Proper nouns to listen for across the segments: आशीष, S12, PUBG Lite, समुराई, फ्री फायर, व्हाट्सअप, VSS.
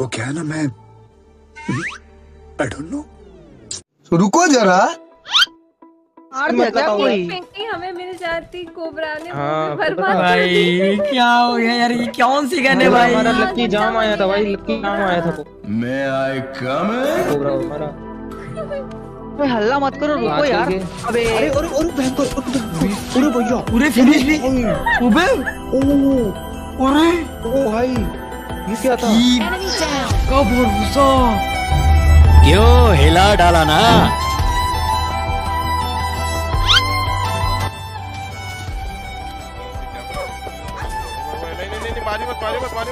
वो क्या है ना, मैं आई डोंट नो। रुको जरा, हमें मिल जाती कोबरा ने भाई। क्या हो गया यार, ये कौन सी गन है भाई? हमारा लकी जाम आया था भाई, लकी जाम आया था। मैं आई कम कोबरा हमारा। अबे हल्ला मत करो, रुको यार। अबे अरे और भयंकर, अरे भैया पूरे फिनिश भी। अबे ओ अरे ओ भाई ये क्या था? कब और गुस्सा क्यों हिला डाला ना? नहीं पानी मत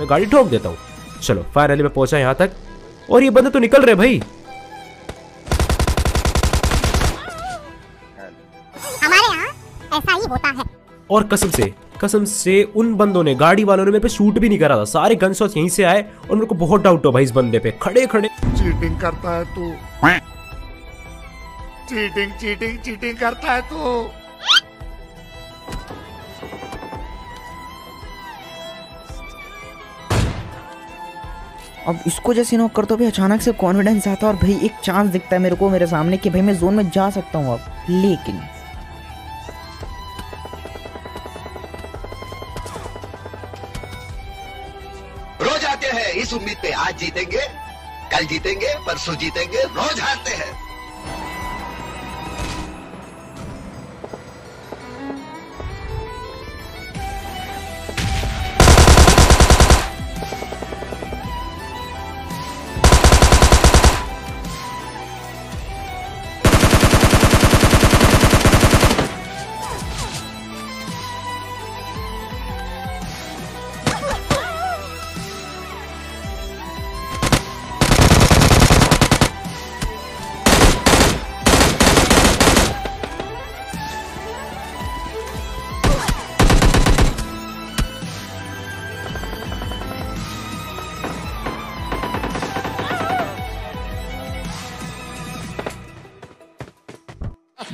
मैं गाड़ी ठोक देता हूँ। चलो फायर रैली में पहुंचा यहाँ तक, और ये बंदे तो निकल रहे भाई। हमारे यहाँ ऐसा ही होता है। और कसम से उन बंदों ने, गाड़ी वालों ने मेरे पे शूट भी नहीं करा था। सारे गनशॉट्स यहीं से आए और मेरे को बहुत डाउट हो भाई इस बंदे पे। खड़े खड़े चीटिंग करता है तू, चीटिंग करता है तू। अब इसको जैसे नॉक करते हुए अचानक से कॉन्फिडेंस आता है और भाई एक चांस दिखता है मेरे को मेरे सामने कि भाई मैं जोन में जा सकता हूँ अब। लेकिन रोज आते हैं इस उम्मीद पे आज जीतेंगे, कल जीतेंगे, परसों जीतेंगे, रोज हारते हैं।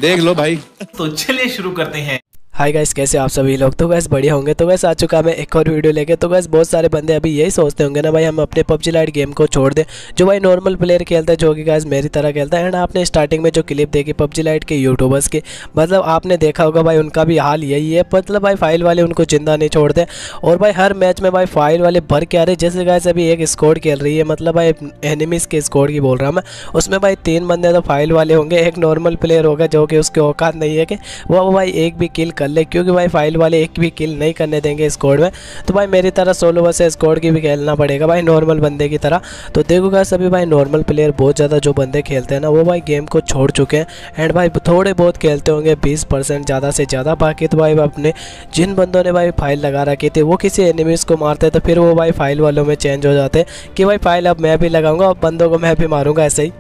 देख लो भाई। तो चलिए शुरू करते हैं। हाय गाइस, कैसे आप सभी लोग? तो गाइस बढ़िया होंगे। तो गाइस आ चुका मैं एक और वीडियो लेके। तो गाइस बहुत सारे बंदे अभी यही सोचते होंगे ना भाई, हम अपने PUBG लाइट गेम को छोड़ दें, जो भाई नॉर्मल प्लेयर खेलता है, जो कि गाइस मेरी तरह खेलता है। एंड आपने स्टार्टिंग में जो क्लिप देखी PUBG लाइट के यूट्यूबर्स के, मतलब आपने देखा होगा भाई उनका भी हाल यही है। मतलब भाई फाइल वाले उनको जिंदा नहीं छोड़ते, और भाई हर मैच में भाई फाइल वाले भर के आ रहे। जैसे गाइस अभी एक स्क्वाड खेल रही है, मतलब भाई एनिमीज़ के स्क्वाड की बोल रहा हूँ मैं, उसमें भाई 3 बंदे तो फाइल वाले होंगे, एक नॉर्मल प्लेयर होगा जो कि उसकी औकात नहीं है कि वो भाई एक भी किल ले, क्योंकि भाई फाइल वाले एक भी किल नहीं करने देंगे स्क्वाड में। तो भाई मेरी तरह सोलो वर्सेस स्क्वाड की भी खेलना पड़ेगा भाई नॉर्मल बंदे की तरह। तो देखो गाइस सभी भाई नॉर्मल प्लेयर बहुत ज़्यादा जो बंदे खेलते हैं ना, वो भाई गेम को छोड़ चुके हैं। एंड भाई थोड़े बहुत खेलते होंगे 20% ज़्यादा से ज़्यादा। बाकी तो भाई अपने जिन बंदों ने भाई फाइल लगा रखी थी, वो किसी एनिमीज़ को मारते तो फिर वो भाई फाइल वालों में चेंज हो जाते कि भाई फाइल अब मैं भी लगाऊंगा, अब बंदों को मैं भी मारूंगा। ऐसे ही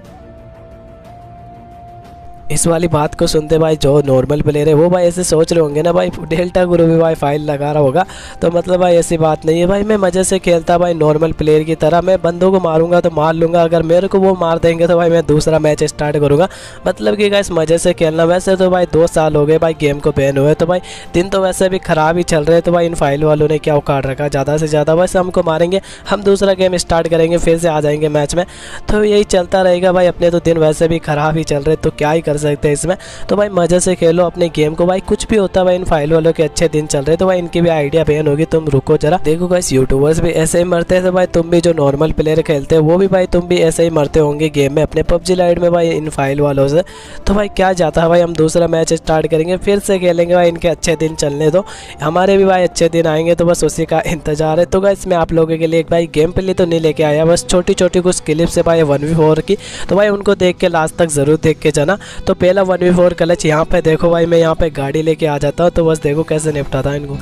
इस वाली बात को सुनते भाई जो नॉर्मल प्लेयर है वो भाई ऐसे सोच रहे होंगे ना भाई, डेल्टा गुरु भी भाई फाइल लगा रहा होगा। तो मतलब भाई ऐसी बात नहीं है भाई, मैं मज़े से खेलता भाई नॉर्मल प्लेयर की तरह। मैं बंदों को मारूंगा तो मार लूँगा, अगर मेरे को वो मार देंगे तो भाई मैं दूसरा मैच स्टार्ट करूँगा। मतलब कि गाइस मज़े से खेलना। वैसे तो भाई 2 साल हो गए भाई गेम को बैन हुए, तो भाई दिन तो वैसे भी ख़राब ही चल रहे। तो भाई इन फाइल वालों ने क्या उखाड़ रखा, ज़्यादा से ज़्यादा वैसे हमको मारेंगे, हम दूसरा गेम स्टार्ट करेंगे, फिर से आ जाएंगे मैच में। तो यही चलता रहेगा भाई, अपने तो दिन वैसे भी ख़राब ही चल रहे, तो क्या ही सकते हैं इसमें। तो भाई मजे से खेलो अपने गेम को भाई, कुछ भी होता है भाई। इन फाइल वालों के अच्छे दिन चल रहे, तो भाई इनकी भी आइडिया बैन होगी। तुम रुको जरा, देखो गाइस यूट्यूबर्स भी ऐसे ही मरते हैं, तो भाई तुम भी जो नॉर्मल प्लेयर खेलते हैं वो भी भाई तुम भी ऐसे ही मरते होंगे गेम में अपने PUBG लाइट में भाई इन फाइल वालों से। तो भाई क्या जाता है भाई, हम दूसरा मैच स्टार्ट करेंगे, फिर से खेलेंगे भाई, इनके अच्छे दिन चलने दो, हमारे भी भाई अच्छे दिन आएंगे। तो बस उसी का इंतजार है। तो गाइस मैं आप लोगों के लिए भाई गेम प्ले तो नहीं लेके आया, बस छोटी छोटी कुछ क्लिप से भाई 1v4 की, तो भाई उनको देख के लास्ट तक जरूर देख के जाना। तो पहला 1v4 क्लच यहाँ पे देखो भाई, मैं यहाँ पे गाड़ी लेके आ जाता हूँ, तो बस देखो कैसे निपटाता है इनको।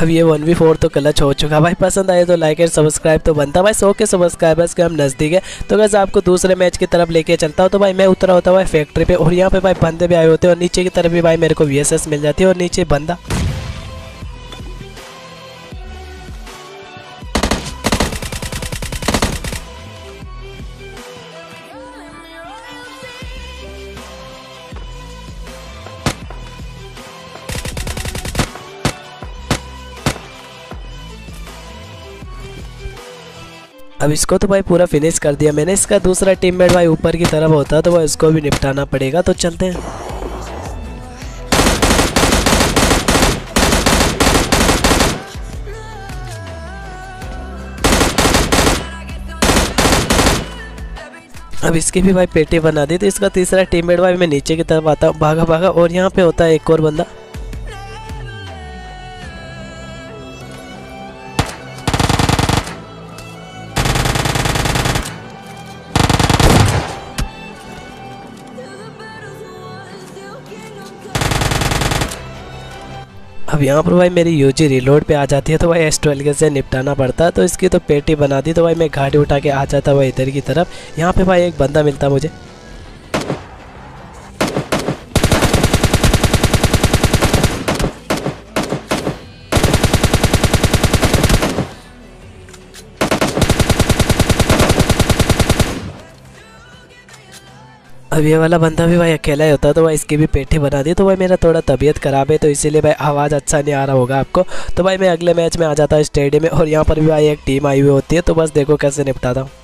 अब ये 1v4 तो क्लच हो चुका भाई। पसंद आए तो लाइक एंड सब्सक्राइब तो बनता भाई। 100 के सब्सक्राइबर्स के हम नज़दीक है। तो गैस आपको दूसरे मैच की तरफ लेके चलता हूँ। तो भाई मैं उतरा होता भाई फैक्ट्री पे और यहाँ पे भाई बंदे भी आए होते हैं और नीचे की तरफ भी भाई मेरे को VSS मिल जाती है और नीचे बंदा अब इसको तो भाई पूरा फिनिश कर दिया मैंने। इसका दूसरा टीममेट भाई ऊपर की तरफ होता है तो भाई उसको भी निपटाना पड़ेगा। तो चलते हैं। अब इसकी भी भाई पेटी बना दी। तो इसका तीसरा टीममेट भाई मैं नीचे की तरफ आता हूँ, भागा भागा और यहाँ पे होता है एक और बंदा। अब यहाँ पर भाई मेरी UG रिलोड पे आ जाती है तो भाई S12 से निपटाना पड़ता है। तो इसकी तो पेटी बना दी। तो भाई मैं गाड़ी उठा के आ जाता भाई इधर की तरफ। यहाँ पे भाई एक बंदा मिलता मुझे। अब ये वाला बंदा भी भाई अकेला ही होता है तो भाई इसकी भी पेठी बना दी। तो भाई मेरा थोड़ा तबीयत ख़राब है तो इसीलिए भाई आवाज़ अच्छा नहीं आ रहा होगा आपको। तो भाई मैं अगले मैच में आ जाता हूँ स्टेडियम में और यहाँ पर भी भाई एक टीम आई हुई होती है। तो बस देखो कैसे निपटाता हूँ।